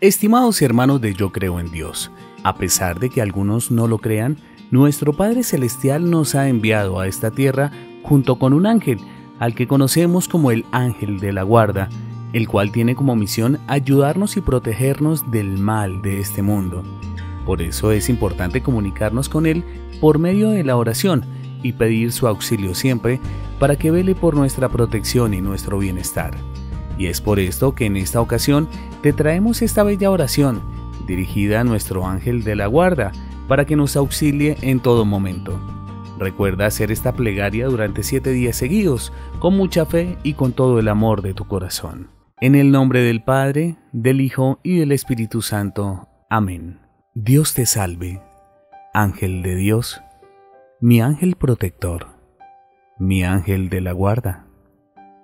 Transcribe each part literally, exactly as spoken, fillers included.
Estimados hermanos de Yo Creo en Dios, a pesar de que algunos no lo crean, nuestro Padre Celestial nos ha enviado a esta tierra junto con un ángel, al que conocemos como el ángel de la guarda, el cual tiene como misión ayudarnos y protegernos del mal de este mundo. Por eso es importante comunicarnos con él por medio de la oración y pedir su auxilio siempre para que vele por nuestra protección y nuestro bienestar. Y es por esto que en esta ocasión te traemos esta bella oración dirigida a nuestro ángel de la guarda para que nos auxilie en todo momento. Recuerda hacer esta plegaria durante siete días seguidos, con mucha fe y con todo el amor de tu corazón. En el nombre del Padre, del Hijo y del Espíritu Santo. Amén. Dios te salve, ángel de Dios, mi ángel protector, mi ángel de la guarda,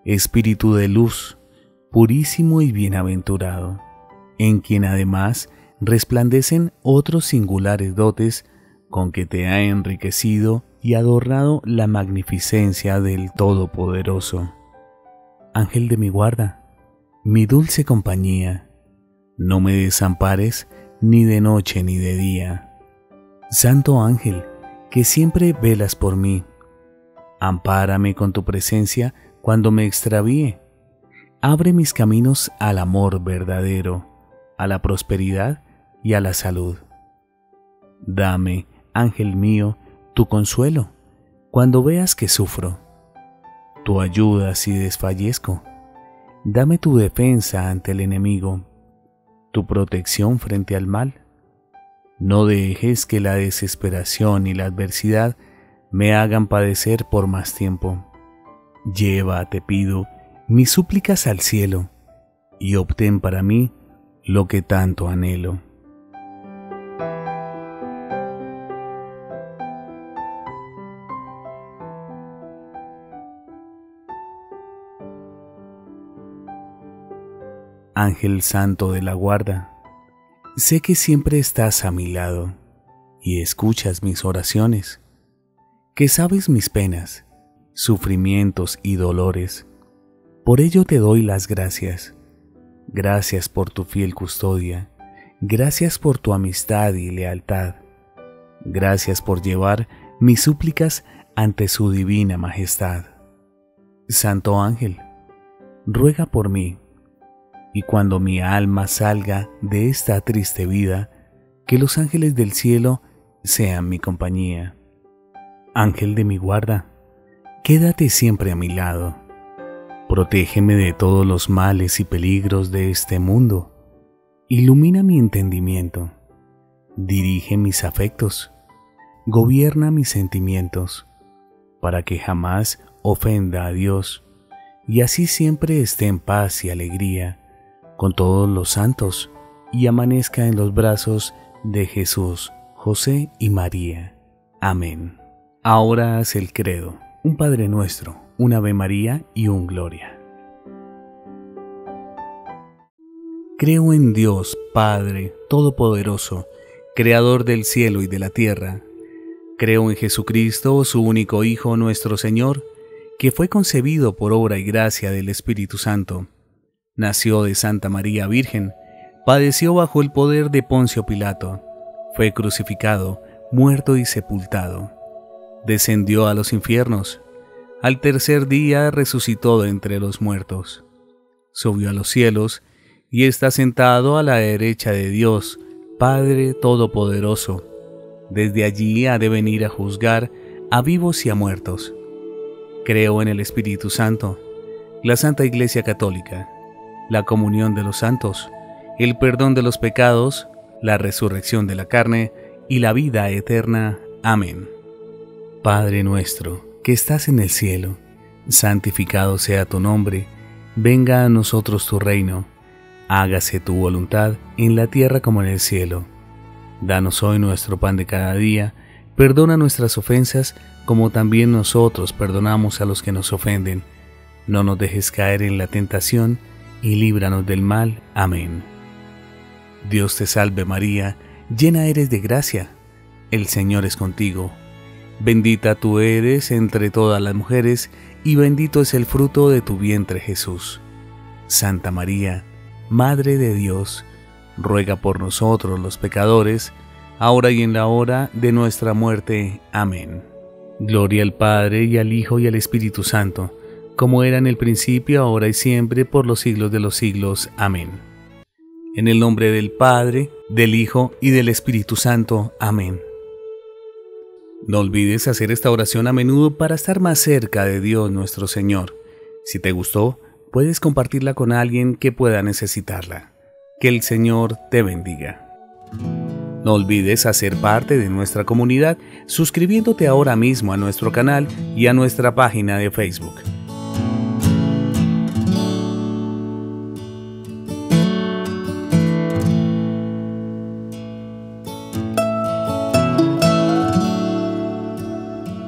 espíritu de luz, purísimo y bienaventurado, en quien además resplandecen otros singulares dotes con que te ha enriquecido y adornado la magnificencia del Todopoderoso. Ángel de mi guarda, mi dulce compañía, no me desampares ni de noche ni de día. Santo ángel, que siempre velas por mí, ampárame con tu presencia cuando me extravíe. Abre mis caminos al amor verdadero, a la prosperidad y a la salud. Dame, ángel mío, tu consuelo cuando veas que sufro, tu ayuda si desfallezco. Dame tu defensa ante el enemigo, tu protección frente al mal. No dejes que la desesperación y la adversidad me hagan padecer por más tiempo. Lleva, te pido, mis súplicas al cielo, y obtén para mí lo que tanto anhelo. Ángel santo de la guarda, sé que siempre estás a mi lado y escuchas mis oraciones, que sabes mis penas, sufrimientos y dolores. Por ello te doy las gracias. Gracias por tu fiel custodia. Gracias por tu amistad y lealtad. Gracias por llevar mis súplicas ante su divina majestad. Santo ángel, ruega por mí, y cuando mi alma salga de esta triste vida, que los ángeles del cielo sean mi compañía. Ángel de mi guarda, quédate siempre a mi lado. Protégeme de todos los males y peligros de este mundo. Ilumina mi entendimiento. Dirige mis afectos. Gobierna mis sentimientos, para que jamás ofenda a Dios, y así siempre esté en paz y alegría con todos los santos, y amanezca en los brazos de Jesús, José y María. Amén. Ahora haz el credo, un Padre Nuestro, un Ave María y un Gloria. Creo en Dios, Padre Todopoderoso, Creador del cielo y de la tierra. Creo en Jesucristo, su único Hijo, nuestro Señor, que fue concebido por obra y gracia del Espíritu Santo. Nació de Santa María Virgen, padeció bajo el poder de Poncio Pilato, fue crucificado, muerto y sepultado. Descendió a los infiernos. Al tercer día resucitó de entre los muertos. Subió a los cielos y está sentado a la derecha de Dios, Padre Todopoderoso. Desde allí ha de venir a juzgar a vivos y a muertos. Creo en el Espíritu Santo, la Santa Iglesia Católica, la comunión de los santos, el perdón de los pecados, la resurrección de la carne y la vida eterna. Amén. Padre nuestro, que estás en el cielo, santificado sea tu nombre, venga a nosotros tu reino, hágase tu voluntad en la tierra como en el cielo. Danos hoy nuestro pan de cada día, perdona nuestras ofensas como también nosotros perdonamos a los que nos ofenden. No nos dejes caer en la tentación y líbranos del mal. Amén. Dios te salve María, llena eres de gracia, el Señor es contigo. Bendita tú eres entre todas las mujeres, y bendito es el fruto de tu vientre Jesús. Santa María, Madre de Dios, ruega por nosotros los pecadores, ahora y en la hora de nuestra muerte. Amén. Gloria al Padre, y al Hijo, y al Espíritu Santo, como era en el principio, ahora y siempre, por los siglos de los siglos. Amén. En el nombre del Padre, del Hijo, y del Espíritu Santo. Amén. No olvides hacer esta oración a menudo para estar más cerca de Dios nuestro Señor. Si te gustó, puedes compartirla con alguien que pueda necesitarla. Que el Señor te bendiga. No olvides hacer parte de nuestra comunidad suscribiéndote ahora mismo a nuestro canal y a nuestra página de Facebook.